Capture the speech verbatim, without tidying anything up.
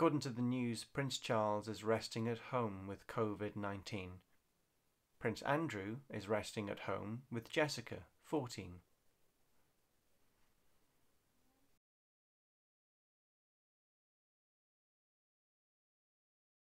According to the news, Prince Charles is resting at home with COVID nineteen. Prince Andrew is resting at home with Jessica, fourteen.